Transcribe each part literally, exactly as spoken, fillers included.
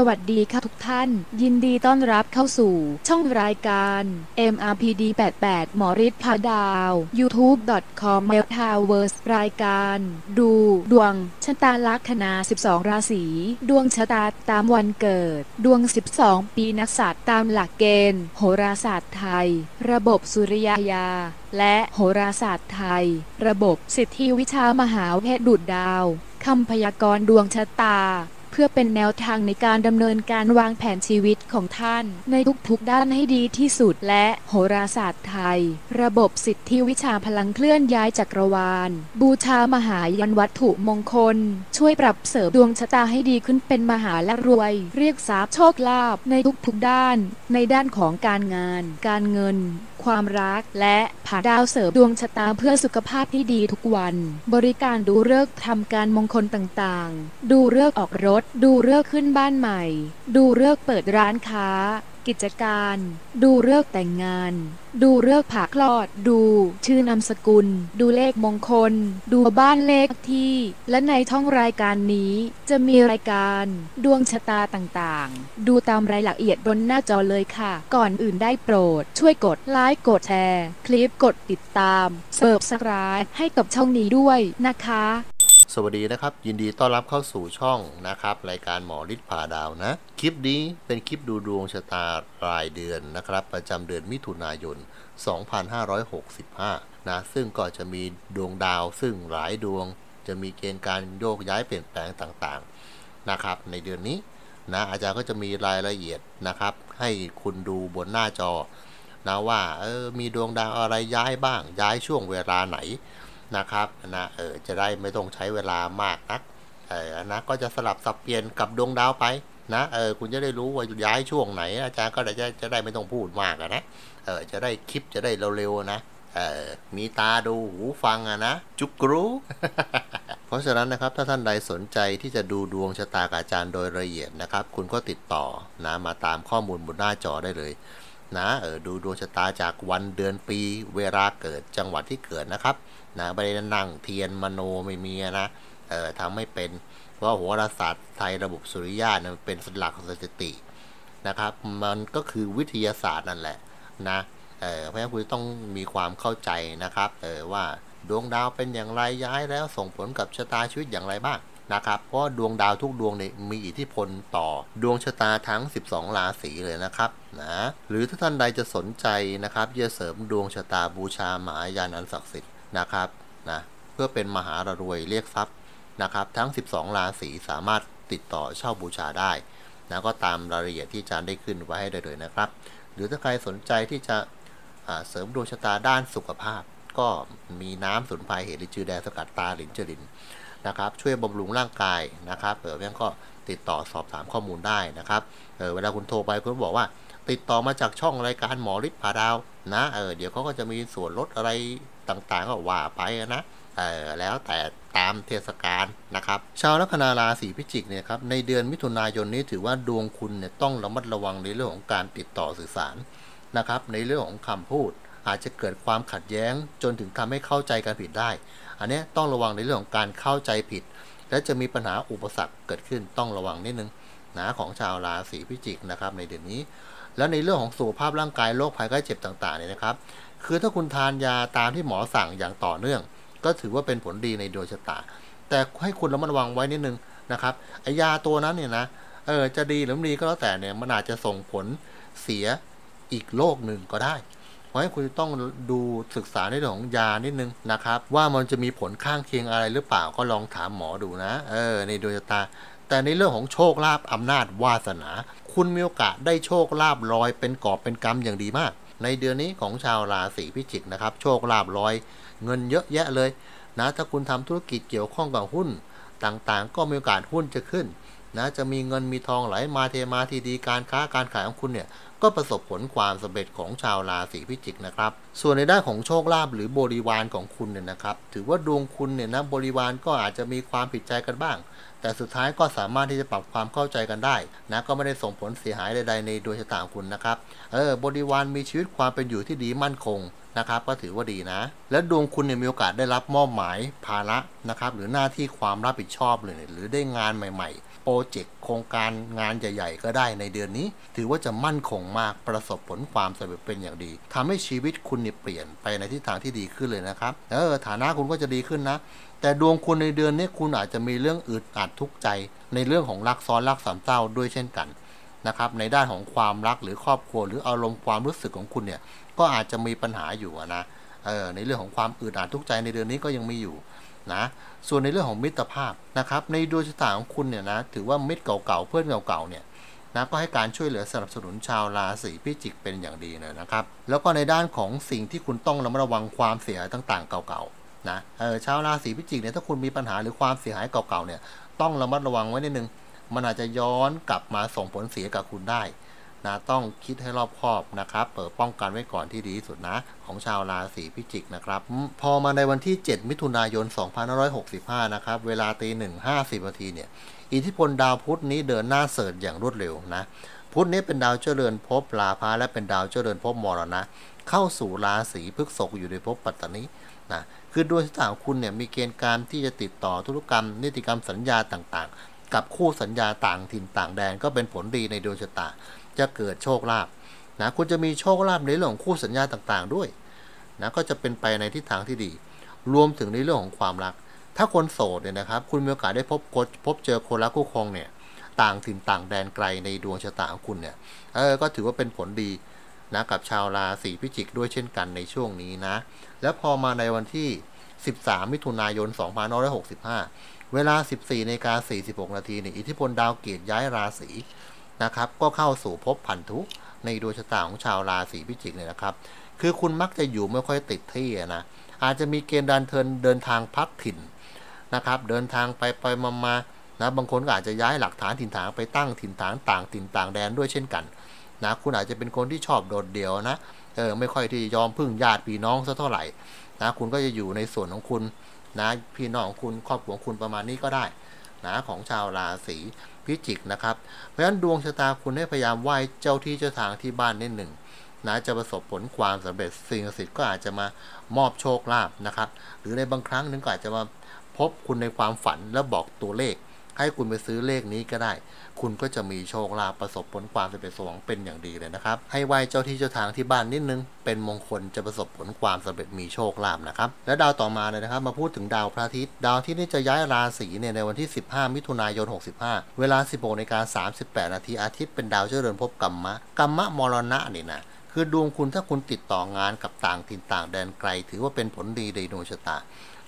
สวัสดีค่ะทุกท่านยินดีต้อนรับเข้าสู่ช่องรายการ เอ็ม อาร์ พี ดี แปดสิบแปด หมอฤทธิ์พาดาว ยูทูบ ดอท คอม Mythaverse รายการดูดวงชะตาลัคนาสิบสองราศีดวงชะตาตามวันเกิดดวงสิบสองปีนักษัตริย์ตามหลักเกณฑ์โหราศาสตร์ไทยระบบสุริยยาและโหราศาสตร์ไทยระบบสิทธิวิชามหาเวทดูดดาวคำพยากรณ์ดวงชะตาเพื่อเป็นแนวทางในการดำเนินการวางแผนชีวิตของท่านในทุกๆด้านให้ดีที่สุดและโหราศาสตร์ไทยระบบสิทธิวิชาพลังเคลื่อนย้ายจักรวาลบูชามหายันวัตถุมงคลช่วยปรับเสริมดวงชะตาให้ดีขึ้นเป็นมหาและรวยเรียกทรัพย์โชคลาภในทุกๆด้านในด้านของการงานการเงินความรักและผ่าดาวเสริมดวงชะตาเพื่อสุขภาพที่ดีทุกวันบริการดูฤกษ์ทำการมงคลต่างๆดูฤกษ์ออกรถดูฤกษ์ขึ้นบ้านใหม่ดูฤกษ์เปิดร้านค้ากิจการดูฤกษ์แต่งงานดูฤกษ์ผ่าคลอดดูชื่อนามสกุลดูเลขมงคลดูบ้านเลขที่และในช่องรายการนี้จะมีรายการดวงชะตาต่างๆดูตามรายละเอียดบนหน้าจอเลยค่ะก่อนอื่นได้โปรดช่วยกดไลค์กดแชร์คลิปกดติดตามเสิร์ฟสกายให้กับช่องนี้ด้วยนะคะสวัสดีนะครับยินดีต้อนรับเข้าสู่ช่องนะครับรายการหมอฤทธิ์ผ่าดาวนะคลิปนี้เป็นคลิปดูดวงชะตารายเดือนนะครับประจำเดือนมิถุนายนสองพันห้าร้อยหกสิบห้านะซึ่งก็จะมีดวงดาวซึ่งหลายดวงจะมีเกณฑ์การโยกย้ายเปลี่ยนแปลงต่างๆนะครับในเดือนนี้นะอาจารย์ก็จะมีรายละเอียดนะครับให้คุณดูบนหน้าจอนะว่าเออมีดวงดาวอะไรย้ายบ้างย้ายช่วงเวลาไหนนะครับนะเออจะได้ไม่ต้องใช้เวลามากนักเออนะก็จะสลับสับเปลี่ยนกับดวงดาวไปนะเออคุณจะได้รู้ว่าย้ายช่วงไหนอาจารย์ก็จะจะได้ไม่ต้องพูดมากนะเออจะได้คลิปจะได้เร็วๆนะเออมีตาดูหูฟังอะนะจุกรู เพราะฉะนั้นนะครับถ้าท่านใดสนใจที่จะดูดวงชะตาอาจารย์โดยละเอียดนะครับคุณก็ติดต่อนะมาตามข้อมูลบนหน้าจอได้เลยนะเออดูดวงชะตาจากวันเดือนปีเวลาเกิดจังหวัดที่เกิดนะครับนะไม่ได้นั่งเทียนมโนไม่มีนะเออทำไม่เป็นเพราะโหราศาสตร์ไทยระบบสุริยะเนี่ยเป็นหลักสถิตินะครับมันก็คือวิทยาศาสตร์นั่นแหละนะเออเพราะฉะนั้นคุณต้องมีความเข้าใจนะครับเออว่าดวงดาวเป็นอย่างไรย้ายแล้วส่งผลกับชะตาชีวิตอย่างไรบ้างนะครับเพราะดวงดาวทุกดวงเนี่ยมีอิทธิพลต่อดวงชะตาทั้งสิบสองราศีเลยนะครับนะหรือถ้าท่านใดจะสนใจนะครับจะเสริมดวงชะตาบูชามหายันอันศักดิ์สิทธิ์นะครับนะเพื่อเป็นมหารวยเรียกทรัพย์นะครับทั้งสิบสองราศีสามารถติดต่อเช่าบูชาได้นะก็ตามรายละเอียดที่อาจารย์ได้ขึ้นไว้ให้ได้เลยนะครับหรือถ้าใครสนใจที่จะเสริมดวงชะตาด้านสุขภาพก็มีน้ำสมุนไพรเห็ดลิจือแดงสกัดตาหลินเจริญนะครับช่วยบำรุงร่างกายนะครับเออก็ติดต่อสอบถามข้อมูลได้นะครับเออเวลาคุณโทรไปคุณบอกว่าติดต่อมาจากช่องรายการหมอฤทธิ์ผ่าดาวนะเออเดี๋ยวเขาก็จะมีส่วนลดอะไรต่างๆก็ว่าไปนะเออแล้วแต่ตามเทศกาลนะครับชาวลัคนาราศีพิจิกเนี่ยครับในเดือนมิถุนายนนี้ถือว่าดวงคุณเนี่ยต้องระมัดระวังในเรื่องของการติดต่อสื่อสารนะครับในเรื่องของคำพูดอาจจะเกิดความขัดแย้งจนถึงทำให้เข้าใจกันผิดได้อันนี้ต้องระวังในเรื่องของการเข้าใจผิดและจะมีปัญหาอุปสรรคเกิดขึ้นต้องระวังนิดนึงนะของชาวราศีพิจิกนะครับในเดือนนี้แล้วในเรื่องของสุขภาพร่างกายโรคภัยไข้เจ็บต่างๆเนี่ยนะครับคือถ้าคุณทานยาตามที่หมอสั่งอย่างต่อเนื่องก็ถือว่าเป็นผลดีในดวงชะตาแต่ให้คุณระมัดระวังไว้นิดนึงนะครับไอ้ยาตัวนั้นเนี่ยนะเออจะดีหรือไม่ดีก็แล้วแต่เนี่ยมันอาจจะส่งผลเสียอีกโรคหนึ่งก็ได้เพราะให้คุณต้องดูศึกษาในเรื่องของยานิดนึงนะครับว่ามันจะมีผลข้างเคียงอะไรหรือเปล่าก็ลองถามหมอดูนะเออในดวงชะตาแต่ในเรื่องของโชคลาภอำนาจวาสนาคุณมีโอกาสได้โชคลาภลอยเป็นกอบเป็นกำอย่างดีมากในเดือนนี้ของชาวราศีพิจิกนะครับโชคลาภลอยเงินเยอะแยะเลยนะถ้าคุณทำธุรกิจเกี่ยวข้องกับหุ้นต่างๆก็มีโอกาสหุ้นจะขึ้นนะจะมีเงินมีทองไหลมาเทมาทีดีการค้าการขายของคุณเนี่ยก็ประสบผลความสำเร็จของชาวราศีพิจิกนะครับส่วนในด้านของโชคลาภหรือบริวารของคุณเนี่ยนะครับถือว่าดวงคุณเนี่ยนะบริวารก็อาจจะมีความผิดใจกันบ้างแต่สุดท้ายก็สามารถที่จะปรับความเข้าใจกันได้นะก็ไม่ได้ส่งผลเสียหายใดๆในดวงชะตาของคุณนะครับเออบริวารมีชีวิตความเป็นอยู่ที่ดีมั่นคง นะครับก็ถือว่าดีนะและดวงคุณเนี่ยมีโอกาสได้รับมอบหมายภาระนะครับหรือหน้าที่ความรับผิดชอบเลยหรือได้งานใหม่ๆโปรเจกต์โครงการงานใหญ่ๆก็ได้ในเดือนนี้ถือว่าจะมั่นคงมากประสบผลความสำเร็จเป็นอย่างดีทำให้ชีวิตคุณเนี่ยเปลี่ยนไปในทิศทางที่ดีขึ้นเลยนะครับเออฐานะคุณก็จะดีขึ้นนะแต่ดวงคุณในเดือนนี้คุณอาจจะมีเรื่องอึดอัดทุกข์ใจในเรื่องของรักซ้อนรักสามเศร้าด้วยเช่นกันนะครับในด้านของความรักหรือครอบครัวหรืออารมณ์ความรู้สึกของคุณเนี่ยก็อาจจะมีปัญหาอยู่นะเออในเรื่องของความอึดอัดทุกข์ใจในเดือนนี้ก็ยังมีอยู่นะส่วนในเรื่องของมิตรภาพนะครับในดวงชะตาของคุณเนี่ยนะถือว่ามิตรเก่าๆเพื่อนเก่าๆเนี่ยนะก็ให้การช่วยเหลือสนับสนุนชาวราศีพิจิกเป็นอย่างดีเลยนะครับแล้วก็ในด้านของสิ่งที่คุณต้องระมัดระวังความเสียหายต่างๆเก่าๆนะเออชาวราศีพิจิกเนี่ยถ้าคุณมีปัญหาหรือความเสียหายเก่าๆเนี่ยต้องระมัดระวังไว้นิดนึงมันอาจจะย้อนกลับมาส่งผลเสียกับคุณได้นะต้องคิดให้รอบคอบนะครับเปิดป้องกันไว้ก่อนที่ดีที่สุดนะของชาวราศีพิจิกนะครับพอมาในวันที่เจ็ดมิถุนายนสองพันห้าร้อยหกสิบห้านะครับเวลาตีหนึ่งห้าสิบนาทีเนี่ยอิทธิพลดาวพุธนี้เดินหน้าเสริฐอย่างรวดเร็วนะพุธนี้เป็นดาวเจริญภพราพะและเป็นดาวเจริญภพมรณะเข้าสู่ราศีพฤษภอยู่ในภพปัตตานีนะคือดวงชะตาของคุณเนี่ยมีเกณฑ์การที่จะติดต่อธุรกรรมนิติกรรมสัญญาต่างๆกับคู่สัญญาต่างถิ่นต่างแดนก็เป็นผลดีในดวงชะตาจะเกิดโชคลาภนะคุณจะมีโชคลาภในเรื่องของคู่สัญญาต่างๆด้วยนะก็จะเป็นไปในทิศทางที่ดีรวมถึงในเรื่องของความรักถ้าคนโสดเนี่ยนะครับคุณมีโอกาสได้พบพบเจอคนรักคู่ครองเนี่ยต่างถิ่นต่างแดนไกลในดวงชะตาของคุณเนี่ยเออก็ถือว่าเป็นผลดีนะกับชาวราศีพิจิกด้วยเช่นกันในช่วงนี้นะแล้วพอมาในวันที่สิบสามมิถุนายนสองพันห้าร้อยหกสิบห้าเวลา สิบสี่นาฬิกาสี่สิบหกนาทีเนี่ยอิทธิพลดาวเกตย้ายราศีนะครับก็เข้าสู่ภพพันธุในดวงชะตาของชาวราศีพิจิกเนี่ยนะครับคือคุณมักจะอยู่ไม่ค่อยติดที่นะอาจจะมีเกณฑ์ดันเทินเดินทางพักถิ่นนะครับเดินทางไปไปมามานะบางคนก็อาจจะย้ายหลักฐานถิ่นฐานไปตั้งถิ่นฐานต่างถิ่นต่างแดนด้วยเช่นกันนะคุณอาจจะเป็นคนที่ชอบโดดเดี่ยวนะเออไม่ค่อยที่ยอมพึ่งญาติพี่น้องซะเท่าไหร่นะคุณก็จะอยู่ในส่วนของคุณนะพี่น้องคุณครอบครัวคุณประมาณนี้ก็ได้นะของชาวราศีพิจิกนะครับเพราะฉะนั้นดวงชะตาคุณให้พยายามไหว้เจ้าที่เจ้าทางที่บ้านนิดหนึ่งนะจะประสบผลความสำเร็จสิ่งศักดิ์สิทธิ์ก็อาจจะมามอบโชคลาภนะครับหรือในบางครั้งนึงก็อาจจะมาพบคุณในความฝันแล้วบอกตัวเลขให้คุณไปซื้อเลขนี้ก็ได้คุณก็จะมีโชคลาภประสบผลความสำเร็จสมหวังเป็นอย่างดีเลยนะครับให้ไหว้เจ้าที่เจ้าทางที่บ้านนิดนึงเป็นมงคลจะประสบผลความสำเร็จมีโชคลาภนะครับและดาวต่อมาเลยนะครับมาพูดถึงดาวพระอาทิตย์ดาวที่นี่จะย้ายราศีเนี่ยในวันที่สิบห้ามิถุนายนหกสิบห้าเวลาสิบหกนาฬิกาสามสิบแปดนาทีอาทิตย์เป็นดาวเจริญภพกัมมะกัมมะมรณะนี่นะคือดวงคุณถ้าคุณติดต่องานกับต่างถิ่นต่างแดนไกลถือว่าเป็นผลดีในดวงชะตา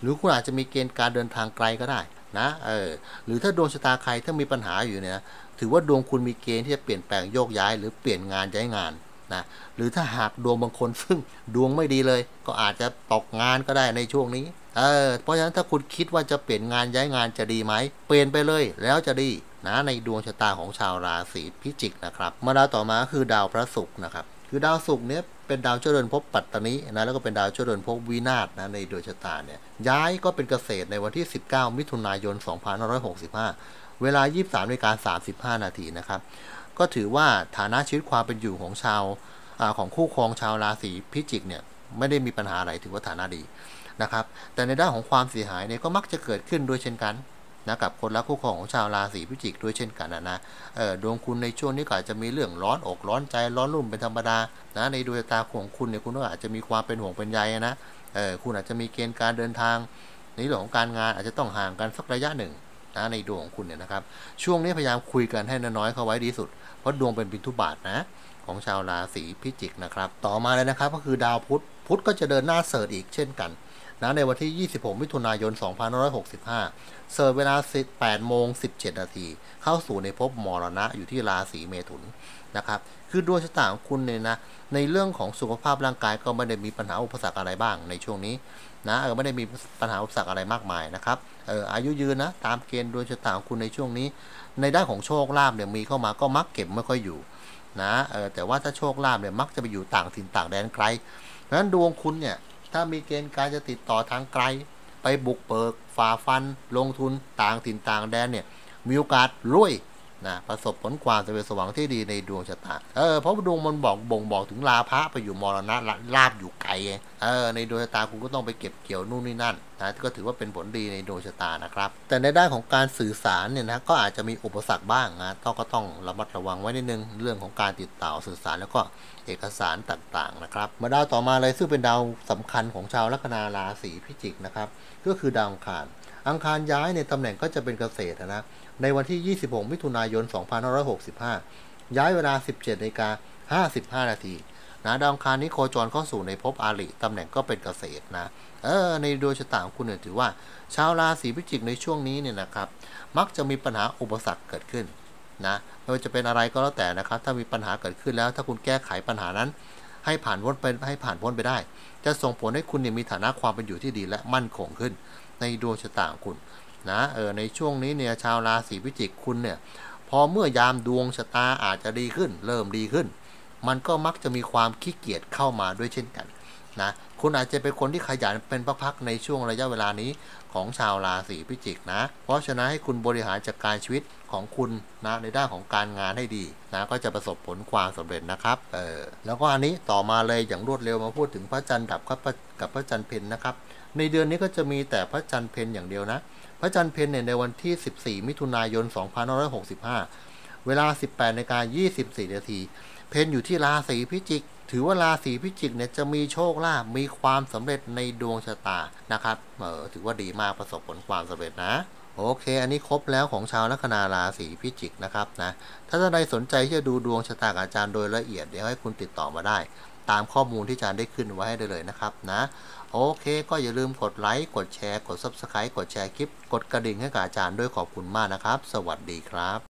หรือคุณอาจจะมีเกณฑ์การเดินทางไกลก็ได้นะเออหรือถ้าดวงชะตาใครถ้ามีปัญหาอยู่เนี่ยถือว่าดวงคุณมีเกณฑ์ที่จะเปลี่ยนแปลงโยกย้ายหรือเปลี่ยนงานย้ายงานนะหรือถ้าหากดวงบางคนซึ่งดวงไม่ดีเลยก็อาจจะตกงานก็ได้ในช่วงนี้เออเพราะฉะนั้นถ้าคุณคิดว่าจะเปลี่ยนงานย้ายงานจะดีไหมเปลี่ยนไปเลยแล้วจะดีนะในดวงชะตาของชาวราศีพิจิกนะครับมาดาวต่อมาคือดาวพระศุกร์นะครับคือดาวศุกร์เนี่ยเป็นดาวเจริญภพปัตตานีนะแล้วก็เป็นดาวเจริญภพวินาศนะในดวงชะตาเนี่ยย้ายก็เป็นเกษตรในวันที่สิบเก้ามิถุนายนสองพันห้าร้อยหกสิบห้าเวลา ยี่สิบสามนาฬิกาสามสิบห้านาทีนะครับก็ถือว่าฐานะชีวิตความเป็นอยู่ของชาวของคู่ครองชาวราศีพิจิกเนี่ยไม่ได้มีปัญหาอะไรถือว่าฐานะดีนะครับแต่ในด้านของความเสียหายเนี่ยก็มักจะเกิดขึ้นด้วยเช่นกันนะกับคนรักคู่ครองของชาวราศีพิจิกด้วยเช่นกันนะนะเออดวงคุณในช่วงนี้ก็อาจจะมีเรื่องร้อนอกร้อนใจร้อนรุ่มเป็นธรรมดานะในดวงตาของคุณเนี่ยคุณก็อาจจะมีความเป็นห่วงเป็นใยนะเออคุณอาจจะมีเกณฑ์การเดินทางในเรื่องของการงานอาจจะต้องห่างกันสักระยะหนึ่งนะในดวงของคุณเนี่ยนะครับช่วงนี้พยายามคุยกันให้น้อยๆเข้าไว้ดีสุดเพราะดวงเป็นพินทุบาทนะของชาวราศีพิจิกนะครับต่อมาเลยนะครับก็คือดาวพุธพุธก็จะเดินหน้าเสริฐอีกเช่นกันนะในวันที่ยี่สิบหกมิถุนายนสองพันห้าร้อยหกสิบห้าเสิร์ฟเวลาแปดโมงสิบเจ็ดนาทีเข้าสู่ในภพมรณะอยู่ที่ราศีเมถุนนะครับคือดวงชะตาของคุณเนี่ยนะในเรื่องของสุขภาพร่างกายก็ไม่ได้มีปัญหาอุปสรรคอะไรบ้างในช่วงนี้นะเออไม่ได้มีปัญหาอุปสรรคอะไรมากมายนะครับเอออายุยืนนะตามเกณฑ์ดวงชะตาของคุณในช่วงนี้ในด้านของโชคลาภเนี่ยมีเข้ามาก็มักเก็บไม่ค่อยอยู่นะเออแต่ว่าถ้าโชคลาภเนี่ยมักจะไปอยู่ต่างถิ่นต่างแดนไกลเพราะฉะนั้นดวงคุณเนี่ยถ้ามีเกณฑ์การจะติดต่อทางไกลไปบุกเบิกฝ่าฟันลงทุนต่างถิ่นต่างแดนเนี่ยมีโอกาสรวย นะประสบผลความสำเร็จสว่างที่ดีในดวงชะตาเออเพราะดวงมันบอกบ่งบอกถึงลาภะไปอยู่มรณะลาภอยู่ไกลเออในดวงชะตาคุณก็ต้องไปเก็บเกี่ยวนู่นนี่นั่นนะก็ถือว่าเป็นผลดีในดวงชะตานะครับแต่ในด้านของการสื่อสารเนี่ยนะก็อาจจะมีอุปสรรคบ้างนะต้องก็ต้องระมัดระวังไว้นิดนึงเรื่องของการติดต่อสื่อสารแล้วก็เอกสารต่างๆนะครับมาดาวต่อมาเลยซึ่งเป็นดาวสำคัญของชาวลัคนาราศีพิจิกนะครับก็คือดาวอังคารอังคารย้ายในตำแหน่งก็จะเป็นเกษตรนะในวันที่ยี่สิบหกมิถุนายนสองพันห้าร้อยหกสิบห้าย้ายเวลาสิบเจ็ดนาฬิกาห้าสิบห้านาทีนะดาวอังคารนี้โคจรเข้าสู่ในภพอาริตำแหน่งก็เป็นเกษตรนะเออในดวงชะตาของคุณเนี่ยถือว่าชาวราศีพิจิกในช่วงนี้เนี่ยนะครับมักจะมีปัญหาอุปสรรคเกิดขึ้นนะไม่ว่าจะเป็นอะไรก็แล้วแต่นะครับถ้ามีปัญหาเกิดขึ้นแล้วถ้าคุณแก้ไขปัญหานั้นให้ผ่านพ้นไปให้ผ่านพ้นไปได้จะส่งผลให้คุณเนี่ยมีฐานะความเป็นอยู่ที่ดีและมั่นคงขึ้นในดวงชะตาของคุณนะเออในช่วงนี้เนี่ยชาวราศีพิจิกคุณเนี่ยพอเมื่อยามดวงชะตาอาจจะดีขึ้นเริ่มดีขึ้นมันก็มักจะมีความขี้เกียจเข้ามาด้วยเช่นกันนะคุณอาจจะเป็นคนที่ขยันเป็นพักๆในช่วงระยะเวลานี้ของชาวราศีพิจิกนะเพราะฉะนั้นให้คุณบริหารจัดการชีวิตของคุณนะในด้านของการงานให้ดีนะก็จะประสบผลความสำเร็จนะครับเออแล้วก็อันนี้ต่อมาเลยอย่างรวดเร็วมาพูดถึงพระจันทร์ดับกับพระจันทร์เพ็ญนะครับในเดือนนี้ก็จะมีแต่พระจันทร์เพ็ญอย่างเดียวนะพระจันทร์เพ็ญเนี่ยในวันที่สิบสี่มิถุนายนสองพันห้าร้อยหกสิบห้าเวลาสิบแปดนาฬิกายี่สิบสี่นาทีเพ็ญอยู่ที่ราศีพิจิกถือว่าราศีพิจิกเนี่ยจะมีโชคลาภมีความสำเร็จในดวงชะตานะครับเออถือว่าดีมากประสบผลความสำเร็จนะโอเคอันนี้ครบแล้วของชาวลัคนาราศีพิจิกนะครับนะถ้าท่านใดสนใจที่จะดูดวงชะตาอาจารย์โดยละเอียดเดี๋ยวให้คุณติดต่อมาได้ตามข้อมูลที่อาจารย์ได้ขึ้นไว้ให้ได้เลยนะครับนะโอเคก็อย่าลืมกดไลค์กดแชร์กด ซับสไครบ์ กดแชร์คลิปกดกระดิ่งให้กับอาจารย์ด้วยขอบคุณมากนะครับสวัสดีครับ